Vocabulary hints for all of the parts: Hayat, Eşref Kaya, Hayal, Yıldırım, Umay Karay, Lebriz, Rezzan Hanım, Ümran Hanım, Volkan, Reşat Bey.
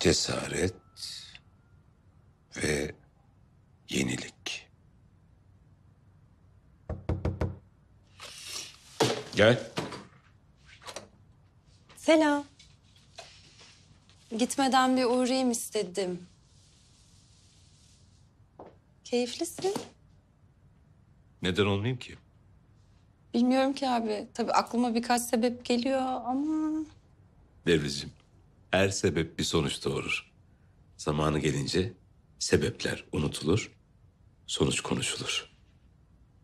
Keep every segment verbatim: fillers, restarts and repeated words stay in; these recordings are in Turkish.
cesaret ve yenilik. Gel. Selam. Gitmeden bir uğrayayım istedim. Keyiflisin. Neden olmayayım ki? Bilmiyorum ki abi. Tabii aklıma birkaç sebep geliyor ama... Lebriz'ciğim, her sebep bir sonuç doğurur. Zamanı gelince sebepler unutulur, sonuç konuşulur.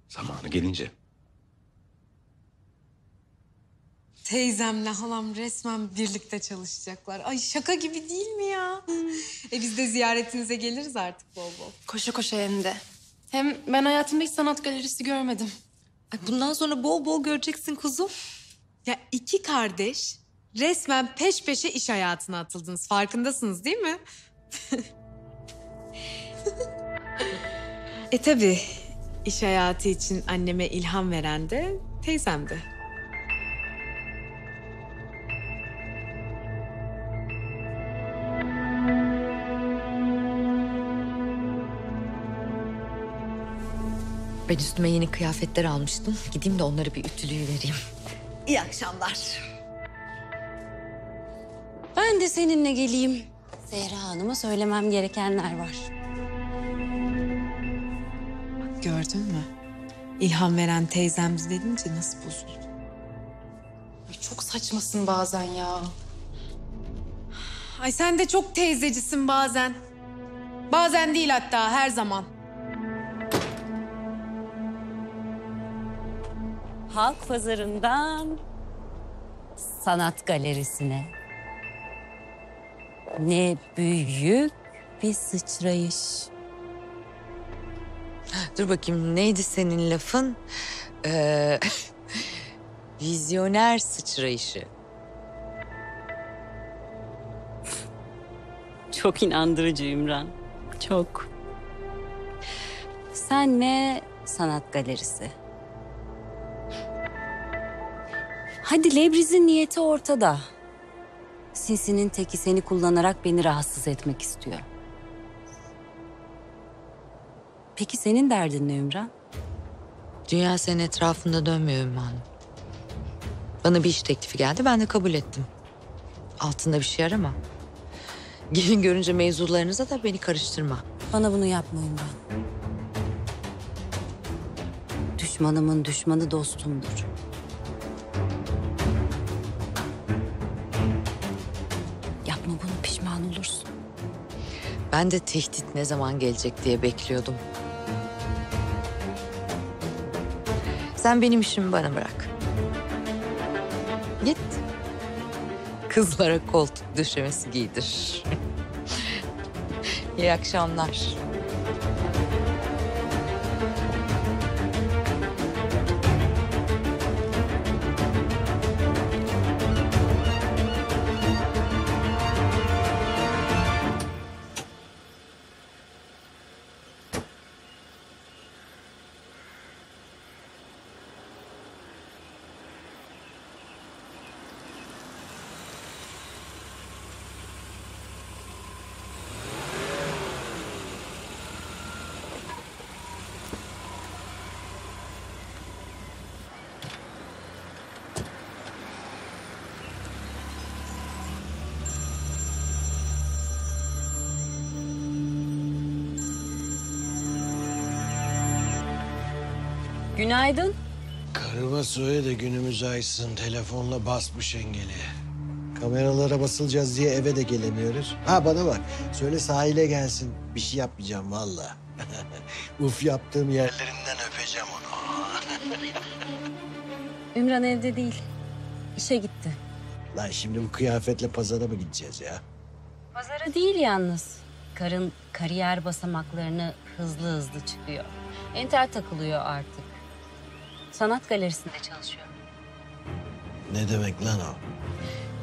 Zamanı gelince. Teyzemle halam resmen birlikte çalışacaklar. Ay şaka gibi değil mi ya? E biz de ziyaretinize geliriz artık bol bol. Koşa koşa hem de. Hem ben hayatımda hiç sanat galerisi görmedim. Ay bundan sonra bol bol göreceksin kuzum. Ya iki kardeş resmen peş peşe iş hayatına atıldınız. Farkındasınız değil mi? E tabii iş hayatı için anneme ilham veren de teyzemdi. Ben üstüme yeni kıyafetler almıştım. Gideyim de onları bir ütülüyüvereyim. İyi akşamlar. Ben de seninle geleyim. Zehra Hanım'a söylemem gerekenler var. Gördün mü? İlham veren teyzemiz dedince nasıl bozuldu? Çok saçmasın bazen ya. Ay sen de çok teyzecisin bazen. Bazen değil hatta, her zaman. Halk pazarından sanat galerisine. Ne büyük bir sıçrayış. Dur bakayım, neydi senin lafın? Ee, vizyoner sıçrayışı. Çok inandırıcı Ümran, çok. Sen ne sanat galerisi? Hadi Lebriz'in niyeti ortada. Sinsi'nin teki seni kullanarak beni rahatsız etmek istiyor. Peki senin derdin ne Ümran? Dünya senin etrafında dönmüyor Ümran Hanım. Bana bir iş teklifi geldi, ben de kabul ettim. Altında bir şey arama. Gelin görünce mevzularınıza da beni karıştırma. Bana bunu yapma Ümran. Düşmanımın düşmanı dostumdur. Olursun. Ben de tehdit ne zaman gelecek diye bekliyordum. Sen benim işimi bana bırak. Git. Kızlara koltuk döşemesi giydir. İyi akşamlar. Günaydın. Karıma söyle de günümüz aysın. Telefonla basmış engeli. Kameralara basılacağız diye eve de gelemiyoruz. Ha bana bak. Söyle sahile gelsin. Bir şey yapmayacağım vallahi. Uf yaptığım yerlerinden öpeceğim onu. Ümran evde değil. İşe gitti. Lan şimdi bu kıyafetle pazara mı gideceğiz ya? Pazara değil yalnız. Karın kariyer basamaklarını hızlı hızlı çıkıyor. Enter takılıyor artık. Sanat galerisinde çalışıyor. Ne demek lan o?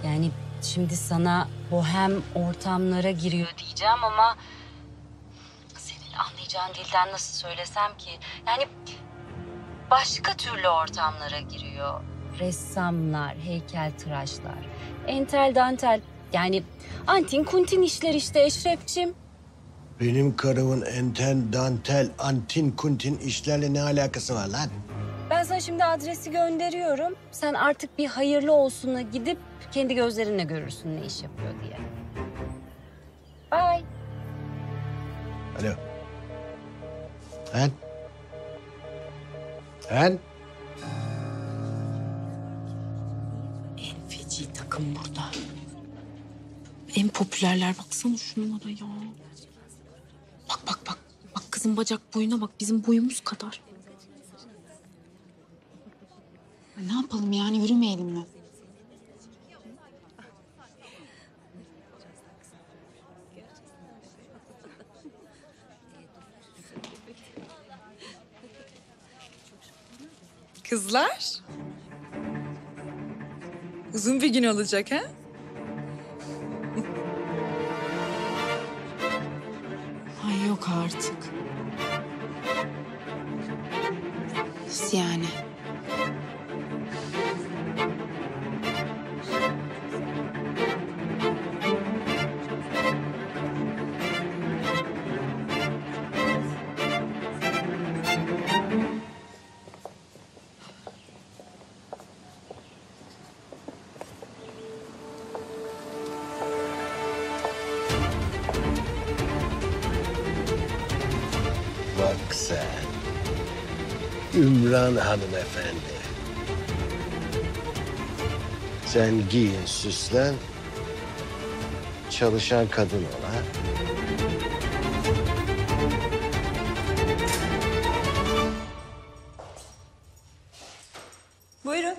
Yani şimdi sana bohem ortamlara giriyor diyeceğim ama... senin anlayacağın dilden nasıl söylesem ki? Yani başka türlü ortamlara giriyor. Ressamlar, heykeltıraşlar, entel dantel Yani antin kuntin işler işte Eşref'ciğim. Benim karımın enten, dantel, antin kuntin işlerle ne alakası var lan? Ben sana şimdi adresi gönderiyorum. Sen artık bir hayırlı olsuna gidip kendi gözlerinle görürsün ne iş yapıyor diye. Bye. Alo. Hen? Hen? En feci takım burada. En popülerler. Baksana şunlara ya. Bak bak bak. Bak kızın bacak boyuna bak. Bizim boyumuz kadar. Ne yapalım yani? Yürümeyelim mi? Kızlar. Uzun bir gün olacak ha? Ay yok artık. Nasıl yani? Ümran Hanım efendi. Sen giyin, süslen, çalışan kadın ol ha. Buyurun.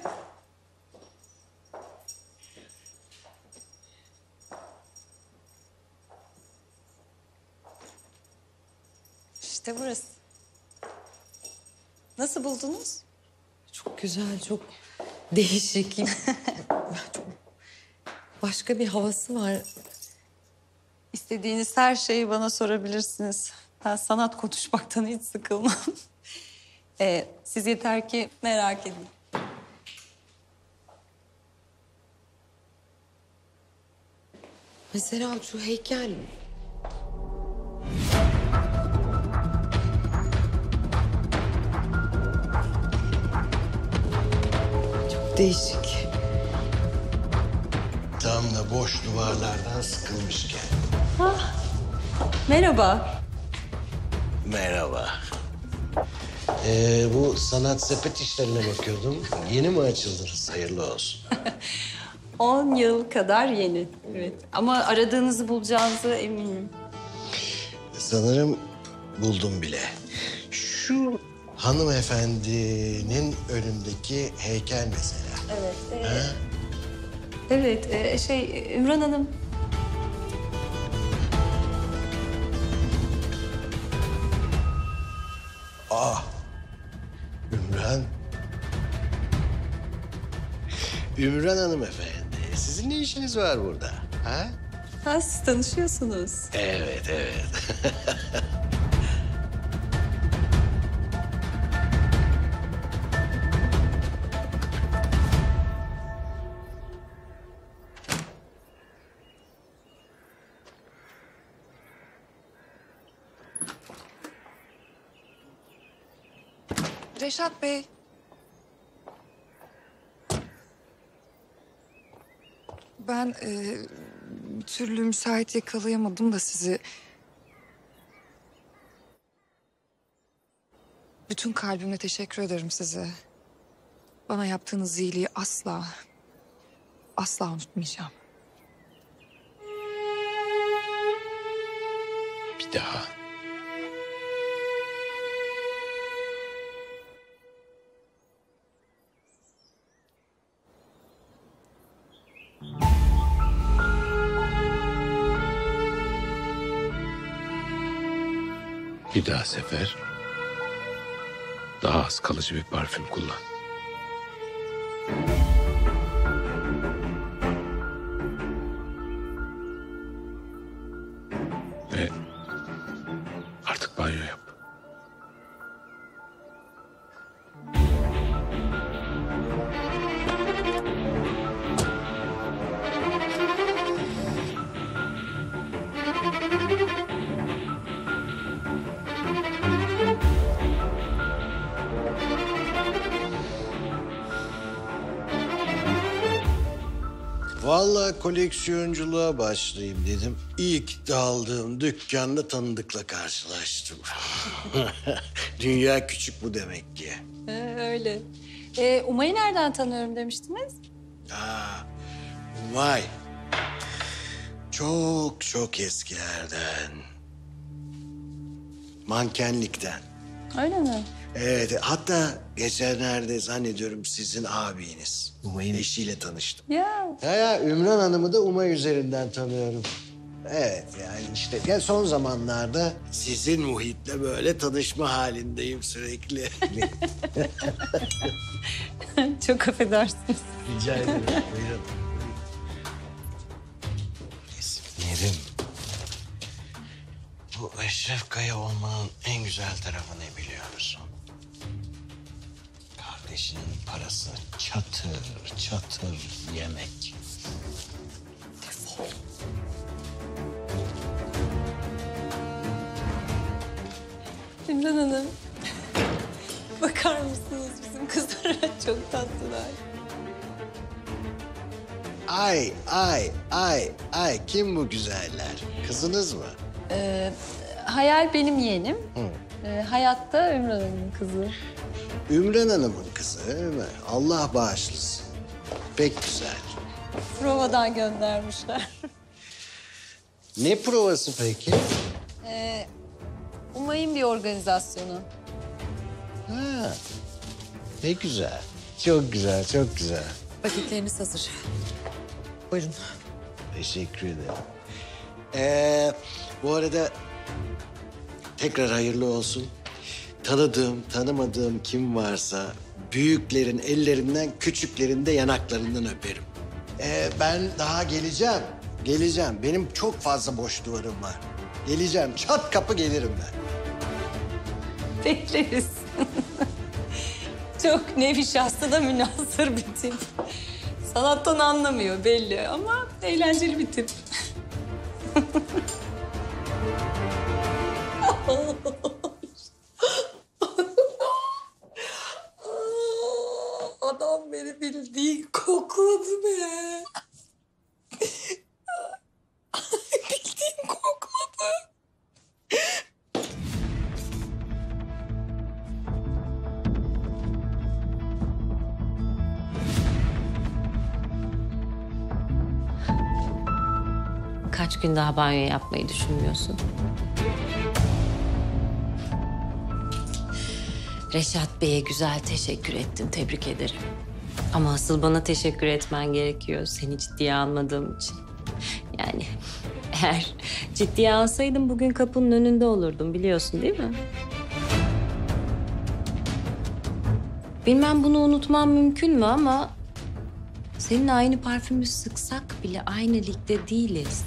İşte burası. Nasıl buldunuz? Çok güzel, çok değişik. Çok başka bir havası var. İstediğiniz her şeyi bana sorabilirsiniz. Ben sanat konuşmaktan hiç sıkılmam. ee, siz yeter ki merak edin. Mesela şu heykel mi? Değişik. Tam da boş duvarlardan sıkılmışken. Ah, merhaba. Merhaba. Ee, bu sanat sepet işlerine bakıyordum. Yeni mi açıldınız? Hayırlı olsun. On yıl kadar yeni. Evet. Ama aradığınızı bulacağınızı eminim. Sanırım buldum bile. Şu... hanımefendinin önündeki heykel mesela. Evet. E, ha? Evet, e, şey Ümran Hanım. Aa, Ümran. Ümran Hanım efendi, sizin ne işiniz var burada? Ha? Ha, siz tanışıyorsunuz. Evet, evet. Reşat Bey. Ben e, bir türlü müsait yakalayamadım da sizi. Bütün kalbimle teşekkür ederim size. Bana yaptığınız iyiliği asla, asla unutmayacağım. Bir daha. Bir daha sefer, daha az kalıcı bir parfüm kullan. Ve artık banyo yap. Vallahi koleksiyonculuğa başlayayım dedim. İlk daldığım dükkanda tanıdıkla karşılaştım. Dünya küçük bu demek ki. Ee, öyle. Ee, Umay'ı nereden tanıyorum demiştiniz? Aa, Umay. Çok çok eskilerden. Mankenlikten. Öyle mi? Evet, hatta geçenlerde zannediyorum sizin abiniz Umay'ın eşiyle tanıştım. Ya. Ya, ya Ümran Hanım'ı da Umay üzerinden tanıyorum. Evet yani işte ya son zamanlarda sizin muhitle böyle tanışma halindeyim sürekli. Çok affedersiniz. Rica ederim. Buyurun. Esimlerim. Bu Eşref Kaya olmanın en güzel tarafı ne biliyor musun? Kardeşinin parası çatır çatır yemek. Defol. Ümran Hanım, bakar mısınız bizim kızlara? Çok tatlılar. Ay, ay, ay, ay. Kim bu güzeller? Kızınız mı? Ee, Hayal benim yeğenim. Ee, Hayat da Ümran Hanım'ın kızı. Ümran Hanım'ın kızı değil mi? Allah bağışlasın. Pek güzel. Provadan göndermişler. Ne provası peki? Ee, Umay'ın bir organizasyonu. Ha, ne güzel. Çok güzel, çok güzel. Paketleriniz hazır. Buyurun. Teşekkür ederim. Ee, bu arada tekrar hayırlı olsun. Tanıdığım, tanımadığım kim varsa büyüklerin ellerinden, küçüklerin de yanaklarından öperim. Ee, ben daha geleceğim, geleceğim. Benim çok fazla boş duvarım var. Geleceğim, çat kapı gelirim ben. Bekleriz. Çok nevi şahsı da münasır bir tip. Sanattan anlamıyor belli ama eğlenceli bir tip. Adam beni bildiğin kokladı be. Bildiğin kokladı. Kaç gün daha banyo yapmayı düşünmüyorsun? Reşat Bey'e güzel teşekkür ettin, tebrik ederim. Ama asıl bana teşekkür etmen gerekiyor, seni ciddiye almadığım için. Yani eğer ciddiye alsaydım bugün kapının önünde olurdum, biliyorsun değil mi? Bilmem bunu unutmam mümkün mü ama... seninle aynı parfümü sıksak bile aynı ligde değiliz.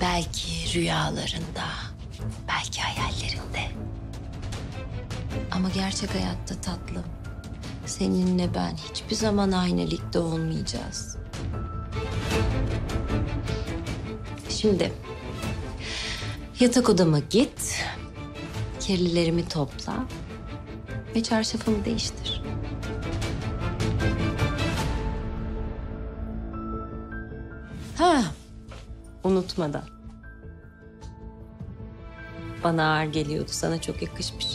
Belki rüyalarında, belki hayallerinde. Ama gerçek hayatta tatlım, seninle ben hiçbir zaman aynı ligde olmayacağız. Şimdi yatak odama git, kirlilerimi topla ve çarşafımı değiştir. Ha, unutmadan. Bana ağır geliyordu, sana çok yakışmış.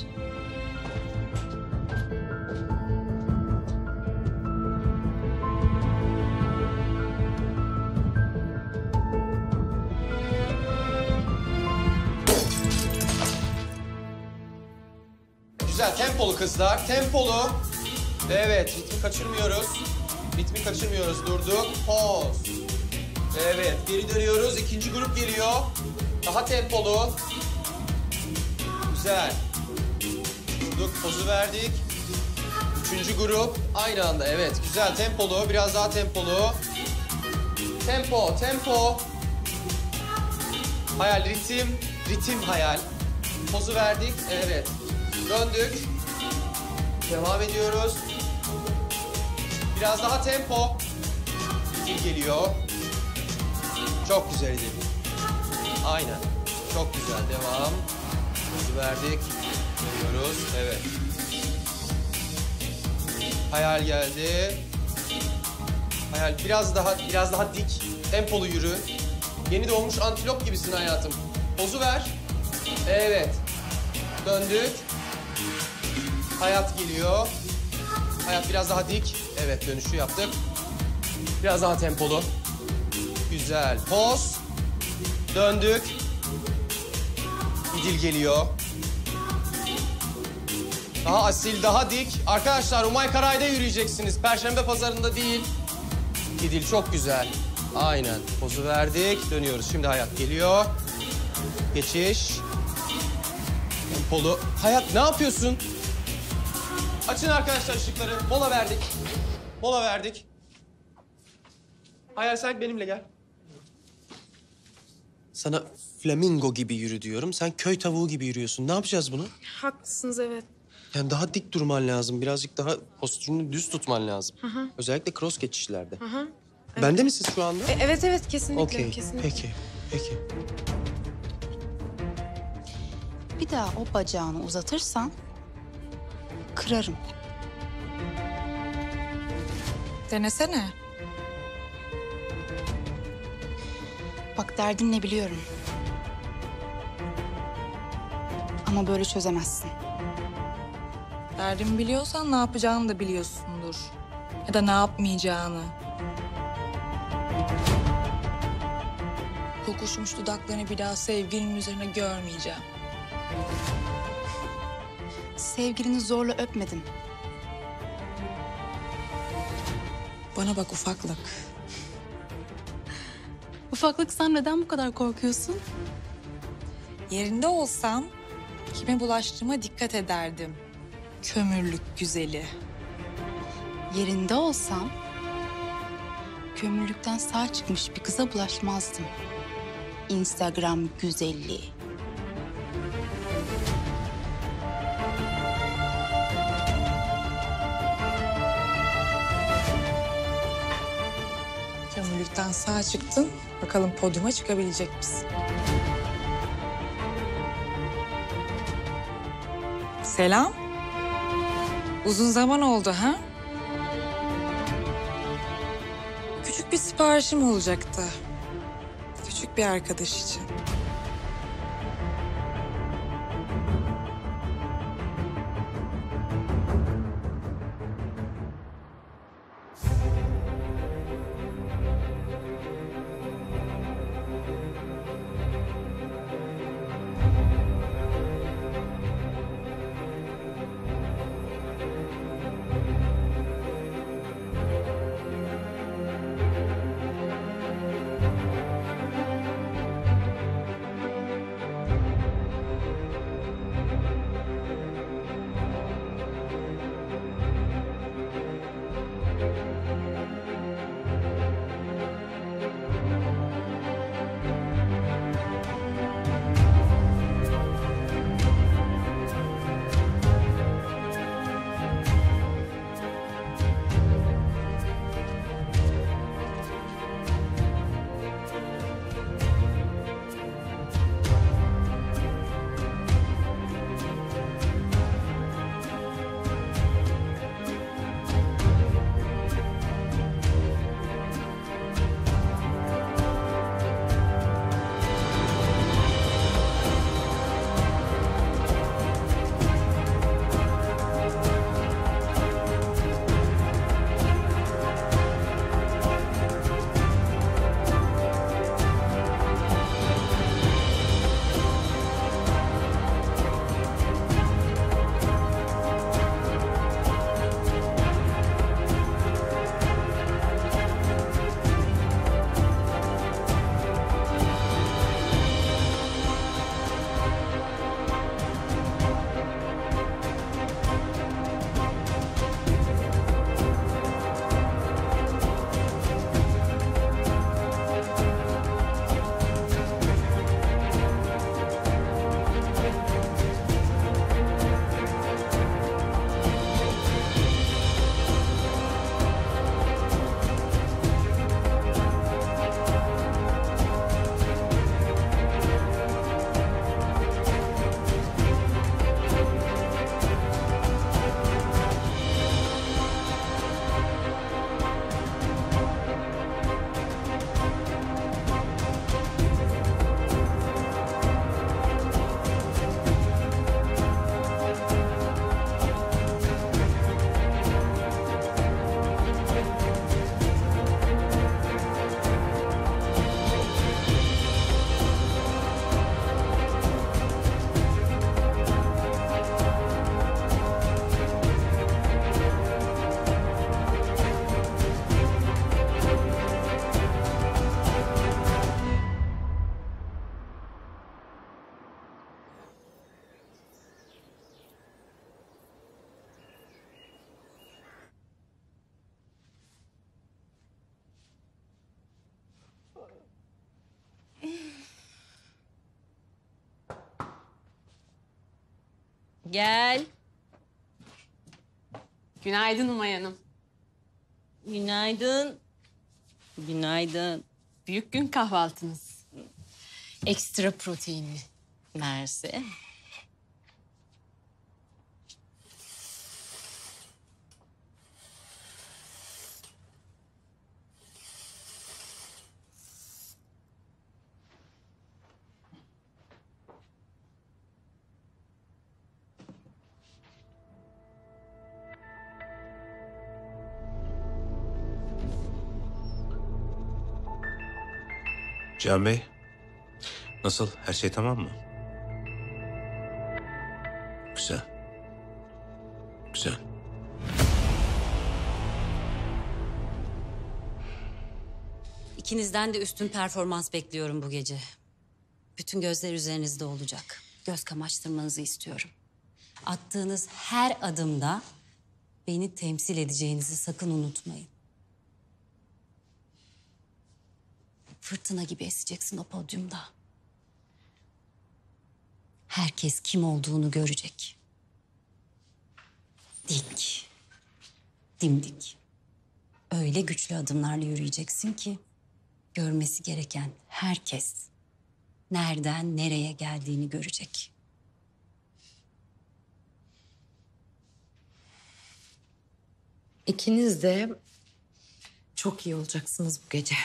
Güzel, tempolu kızlar, tempolu. Evet, ritmi kaçırmıyoruz. Ritmi kaçırmıyoruz, durduk. Pause. Evet, geri dönüyoruz. İkinci grup geliyor. Daha tempolu. Güzel. Durduk, pozu verdik. Üçüncü grup. Aynı anda, evet. Güzel, tempolu. Biraz daha tempolu. Tempo, tempo. Hayal, ritim. Ritim, hayal. Pozu verdik, evet. Döndük. Devam ediyoruz. Biraz daha tempo. Ritim geliyor. Çok güzel değil mi? Aynen. Çok güzel. Devam. Hızı verdik. Görüyoruz. Evet. Hayal geldi. Hayal, biraz daha, biraz daha dik, tempolu yürü. Yeni doğmuş antilop gibisin hayatım. Pozu ver. Evet. Döndük. Hayat geliyor. Hayat biraz daha dik. Evet, dönüşü yaptık. Biraz daha tempolu. Güzel. Poz. Döndük. İdil geliyor. Daha asil, daha dik. Arkadaşlar, Umay Karay'da yürüyeceksiniz. Perşembe pazarında değil. İdil çok güzel. Aynen. Pozu verdik. Dönüyoruz. Şimdi hayat geliyor. Geçiş. Tempolu. Hayat, ne yapıyorsun? Açın arkadaşlar ışıkları. Mola verdik. Mola verdik. Hayal, sen benimle gel. Sana flamingo gibi yürü diyorum. Sen köy tavuğu gibi yürüyorsun. Ne yapacağız bunu? Haklısınız, evet. Yani daha dik durman lazım. Birazcık daha postürünü düz tutman lazım. Hı hı. Özellikle cross geçişlerde. Hı hı. Evet. Bende misiniz şu anda? E, evet, evet. Kesinlikle. Okay. Kesinlikle. Peki, peki. Bir daha o bacağını uzatırsan kırarım. Denesene. Bak, derdin ne biliyorum. Ama böyle çözemezsin. Derdimi biliyorsan ne yapacağını da biliyorsundur. Ya da ne yapmayacağını. Kokuşmuş dudaklarını bir daha sevgilinin üzerine görmeyeceğim. Sevgilini zorla öpmedim. Bana bak ufaklık. Ufaklık, sen neden bu kadar korkuyorsun? Yerinde olsam kime bulaştığıma dikkat ederdim. Kömürlük güzeli. Yerinde olsam kömürlükten sağ çıkmış bir kıza bulaşmazdım. Instagram güzelliği. Kömürlükten sağ çıktın. Bakalım podyuma çıkabilecek misin? Selam. Uzun zaman oldu ha? Küçük bir siparişim olacaktı. Küçük bir arkadaş için. Gel. Günaydın Umay Hanım. Günaydın. Günaydın. Büyük gün kahvaltınız. Ekstra proteinli. Mersi. Can Bey, nasıl? Her şey tamam mı? Güzel. Güzel. İkinizden de üstün performans bekliyorum bu gece. Bütün gözler üzerinizde olacak. Göz kamaştırmanızı istiyorum. Attığınız her adımda beni temsil edeceğinizi sakın unutmayın. Fırtına gibi eseceksin o podyumda. Herkes kim olduğunu görecek. Dik, dimdik. Öyle güçlü adımlarla yürüyeceksin ki görmesi gereken herkes nereden nereye geldiğini görecek. İkiniz de çok iyi olacaksınız bu gece.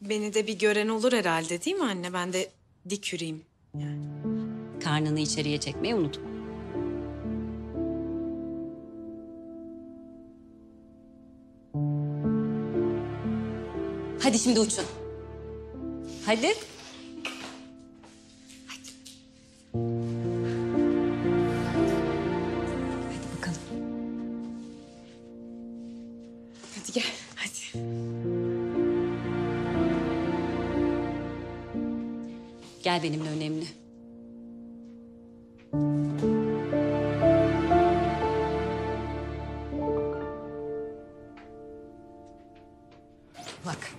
Beni de bir gören olur herhalde değil mi anne? Ben de dik yürüyeyim. Yani. Karnını içeriye çekmeyi unutma. Hadi şimdi uçun. Hadi. Gel benimle, önemli. Bak,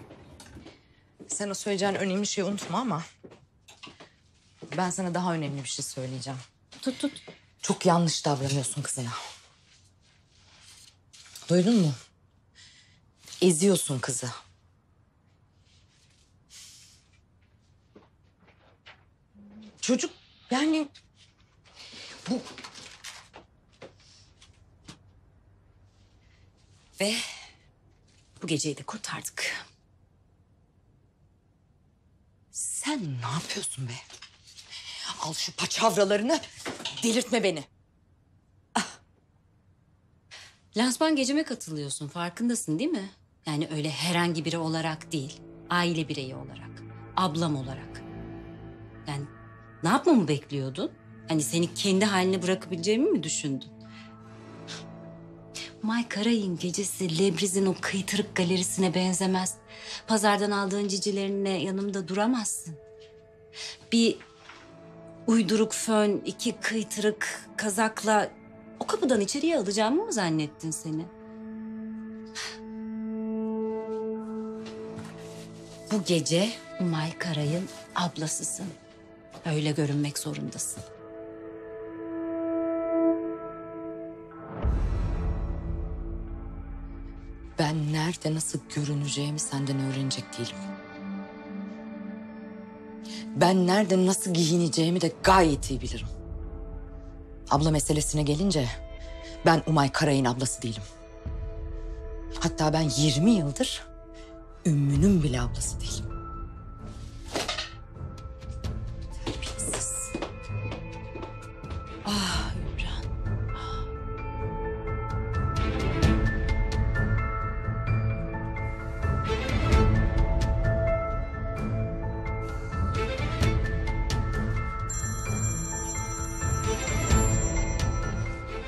sen o söyleyeceğin önemli şeyi unutma ama ben sana daha önemli bir şey söyleyeceğim. Tut tut. Çok yanlış davranıyorsun kızına. Duydun mu? Eziyorsun kızı. Çocuk yani bu ve bu geceyi de kurtardık. Sen ne yapıyorsun be? Al şu paçavralarını, delirtme beni. Ah. Lansman geceme katılıyorsun, farkındasın değil mi? Yani öyle herhangi biri olarak değil, aile bireyi olarak, ablam olarak. Yani ne yapmamı bekliyordun? Hani seni kendi haline bırakabileceğimi mi düşündün? Umay Karay'ın gecesi Lebriz'in o kıytırık galerisine benzemez. Pazardan aldığın cicilerinle yanımda duramazsın. Bir uyduruk fön, iki kıytırık kazakla o kapıdan içeriye alacağımı mı zannettin seni? Bu gece Umay Karay'ın ablasısın. Öyle görünmek zorundasın. Ben nerede nasıl görüneceğimi senden öğrenecek değilim. Ben nerede nasıl giyineceğimi de gayet iyi bilirim. Abla meselesine gelince ben Umay Karay'ın ablası değilim. Hatta ben yirmi yıldır Ümmü'nün bile ablası değilim.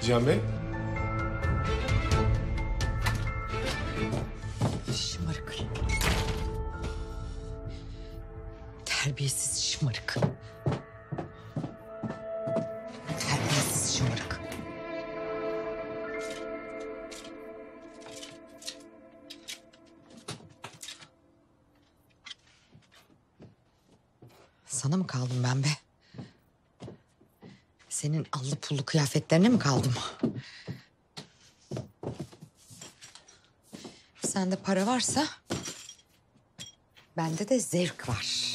Can Bey. Şımarık. Terbiyesiz şımarık. Terbiyesiz şımarık. Sana mı kaldım ben be? Senin allı pullu kıyafetlerine mi kaldım? Sende para varsa bende de zevk var.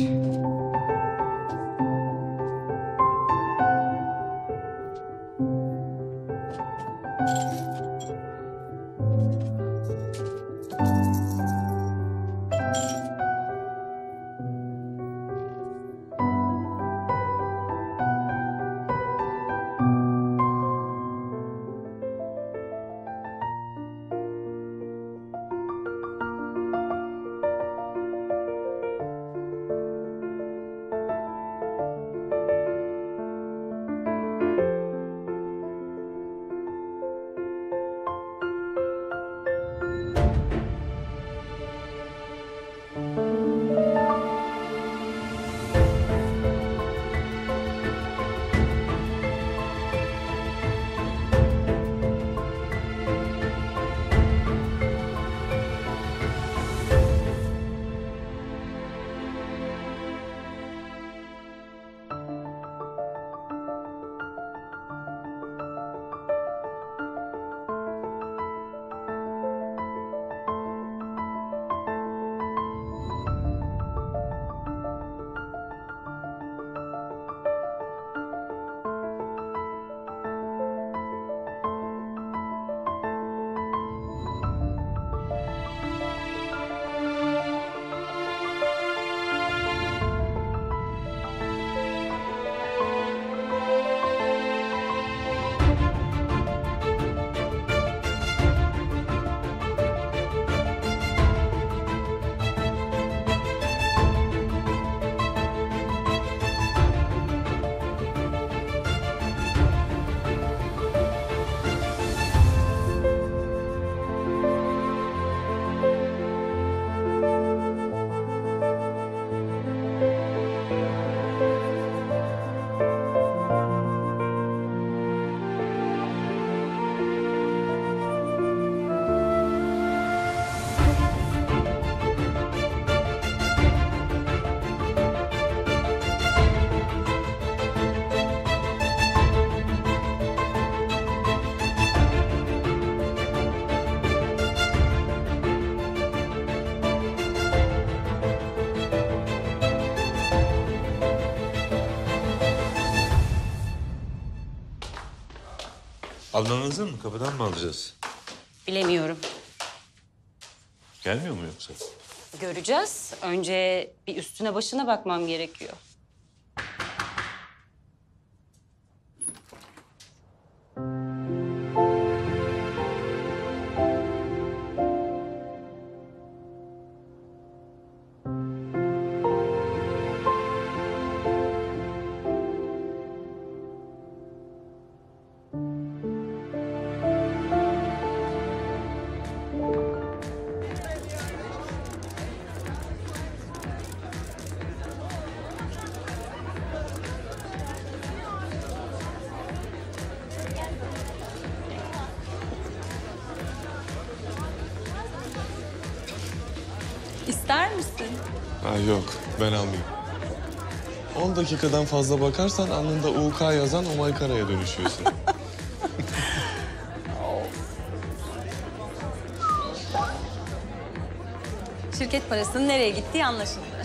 Almanız mı? Kapıdan mı alacağız? Bilemiyorum. Gelmiyor mu yoksa? Göreceğiz. Önce bir üstüne başına bakmam gerekiyor. İster misin? Ha yok, ben almayayım. on dakikadan fazla bakarsan alnında U K yazan Umay Karay'a dönüşüyorsun. Şirket parasının nereye gittiği anlaşıldı.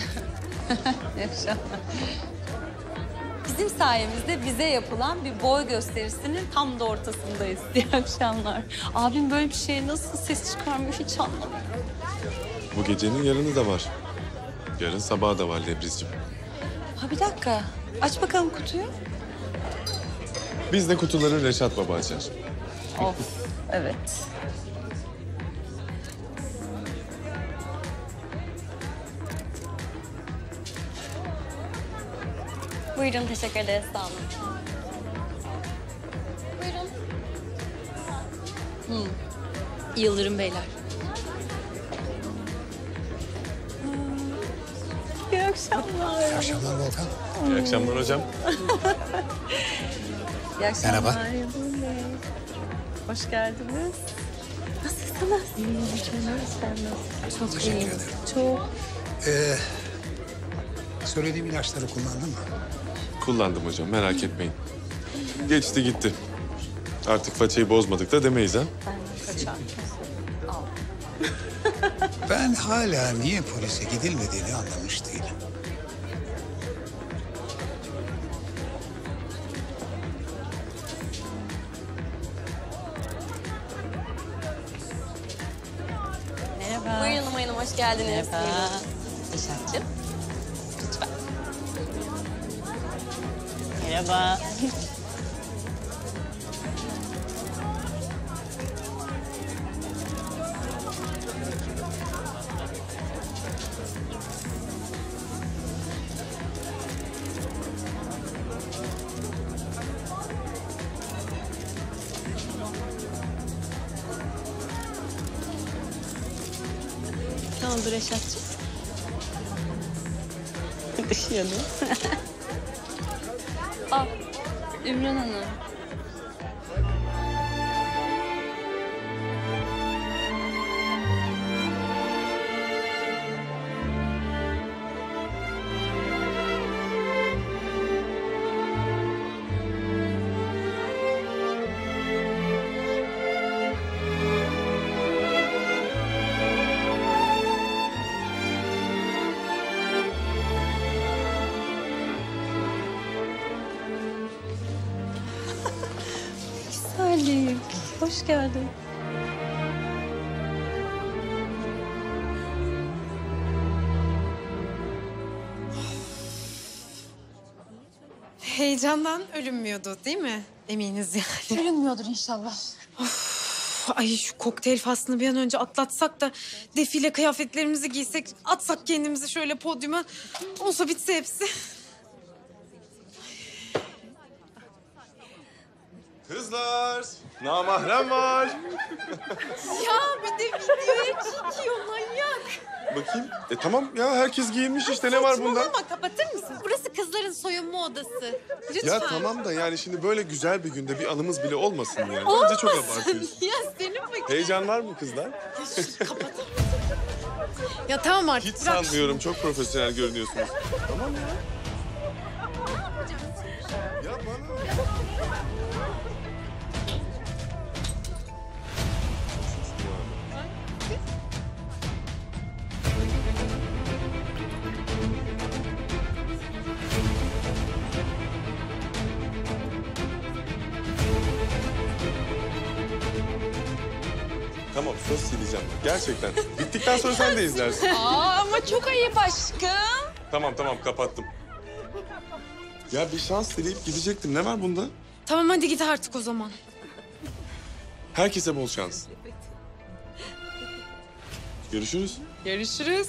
Bizim sayemizde bize yapılan bir boy gösterisinin tam da ortasındayız. İyi akşamlar. Abim böyle bir şeye nasıl ses çıkarmıyor hiç anlamadım. Bu gecenin yarını da var. Yarın sabaha da var Lebrizciğim. Ha bir dakika. Aç bakalım kutuyu. Biz de kutuları Reşat Baba açar. Of, evet. Buyurun, teşekkür ederiz. Sağ olun. Buyurun. Hmm. Yıldırım Beyler. İyi akşamlar. İyi akşamlar Volkan. Hmm. İyi akşamlar hocam. İyi akşamlar. Merhaba. Hoş geldiniz. Nasılsınız? İyiyim. Çok teşekkür iyiyim. Ederim. Çok. Ee, söylediğim ilaçları kullandın mı? Kullandım hocam, merak etmeyin. geçti gitti. Artık façayı bozmadık da demeyiz ha. Ben hala niye polise gidilmediğini anlamış değilim. Merhaba. Buyurun Umay Hanım, hoş geldiniz. Merhaba. Reşat'cığım. Lütfen. Merhaba. Oldu Reşat'cığım. Işıyalı. Ah, Ümran Hanım. Hoş geldin. Heyecandan ölünmüyordu değil mi? Eminiz yani. Ölünmüyordur inşallah. Of, ay şu kokteyl faslını bir an önce atlatsak da defile kıyafetlerimizi giysek, atsak kendimizi şöyle podyuma, olsa bitse hepsi. Kızlar, namahrem var. Ya bir de videoya çekiyor manyak. Bakayım. E tamam ya, herkes giyinmiş işte. Ay, ne var bunda? Ama kapatır mısın? Burası kızların soyunma odası. Lütfen. Ya tamam da yani şimdi böyle güzel bir günde bir alımız bile olmasın yani. Olmasın. Bence çok abartıyorsun. Ya senin bakayım. Heyecan var mı kızlar? Kapat. Ya tamam artık. Hiç bırak. Sanmıyorum, çok profesyonel görünüyorsunuz. Tamam ya. Ya bana... Tamam, söz sileceğim. Gerçekten. Bittikten sonra sen de izlersin. Aa, ama çok ayıp aşkım. Tamam tamam, kapattım. Ya bir şans dileyip gidecektim. Ne var bunda? Tamam hadi git artık o zaman. Herkese bol şans. Görüşürüz. Görüşürüz.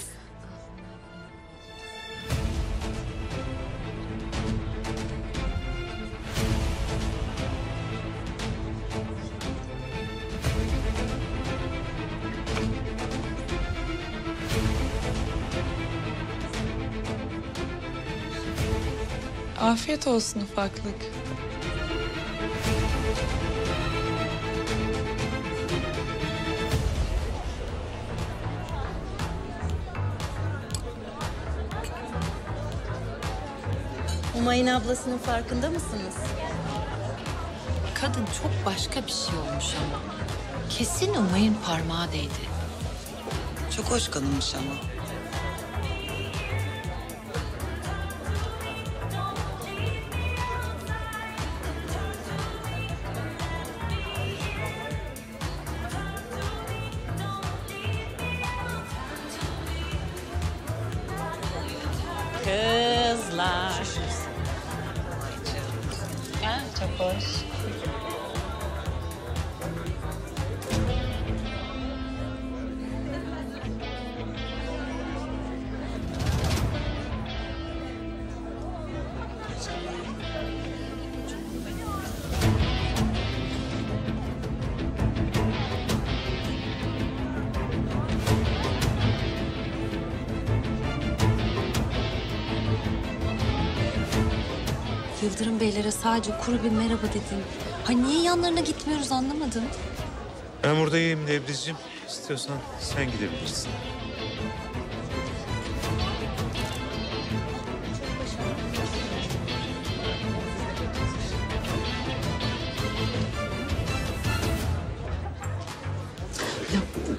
Afiyet olsun ufaklık. Umay'ın ablasının farkında mısınız? Kadın çok başka bir şey olmuş ama. Kesin Umay'ın parmağı değdi. Çok hoş kadınmış ama. Kızlar. Ha, çok hoş. Yıldırım Beylere sadece kuru bir merhaba dedin. Ha niye yanlarına gitmiyoruz anlamadım. Ben buradayım Lebriz'ciğim. İstiyorsan sen gidebilirsin.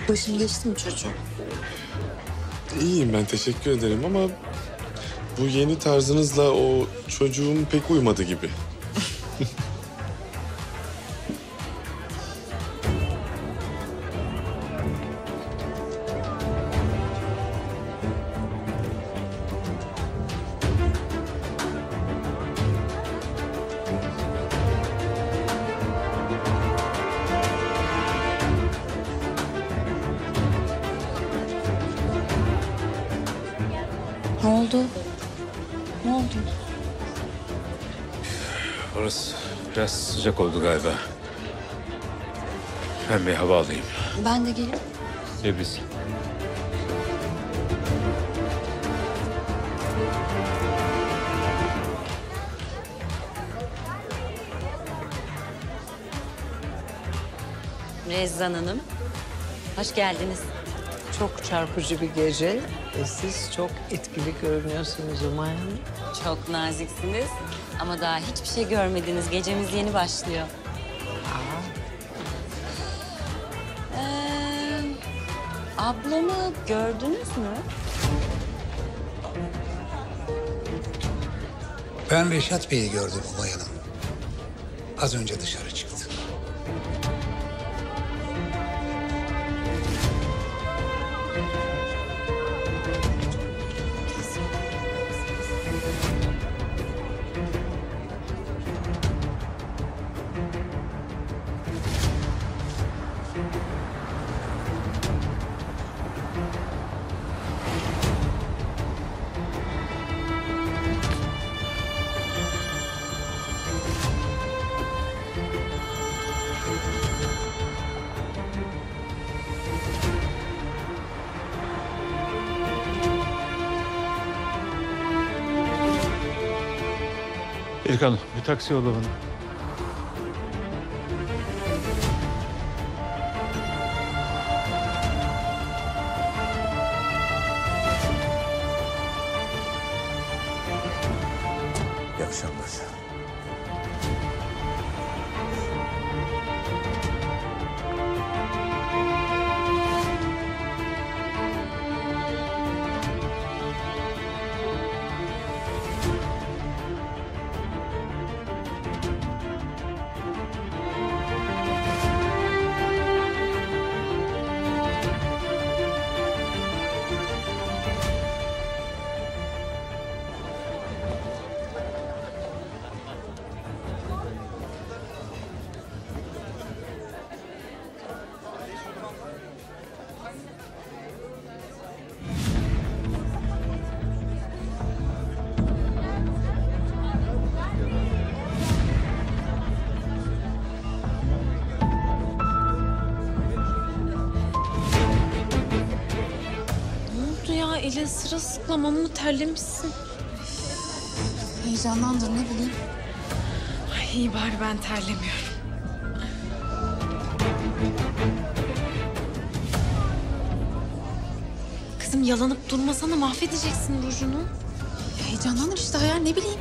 Başım geçti mi çocuğum? İyiyim ben, teşekkür ederim ama bu yeni tarzınızla o çocuğum pek uymadı gibi. Ne oldu? Ne oldu? Orası biraz sıcak oldu galiba. Ben bir hava alayım. Ben de geleyim. Lebriz. Rezzan Hanım, hoş geldiniz. Çok çarpıcı bir gece. E siz çok etkili görünüyorsunuz Umay Hanım. Çok naziksiniz ama daha hiçbir şey görmediniz. Gecemiz yeni başlıyor. Aa. Ee, ablamı gördünüz mü? Ben Reşat Bey'i gördüm Umay Hanım. Az önce dışarı çıktı. Volkan, bir taksi yolla bana. İyi akşamlar. Elin sırılsıklam, ama terlemişsin. Heyecanlandır, ne bileyim. Ay iyi bari ben terlemiyorum. Kızım yalanıp durmasana, mahvedeceksin rujunu. Heyecanlanır işte Hayal, ne bileyim.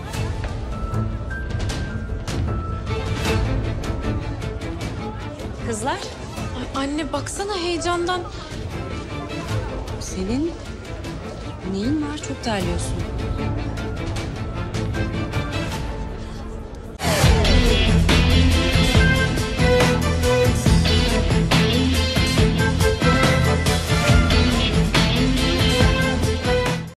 Kızlar? Ay anne baksana heyecandan. Senin neyin var? Çok terliyorsun.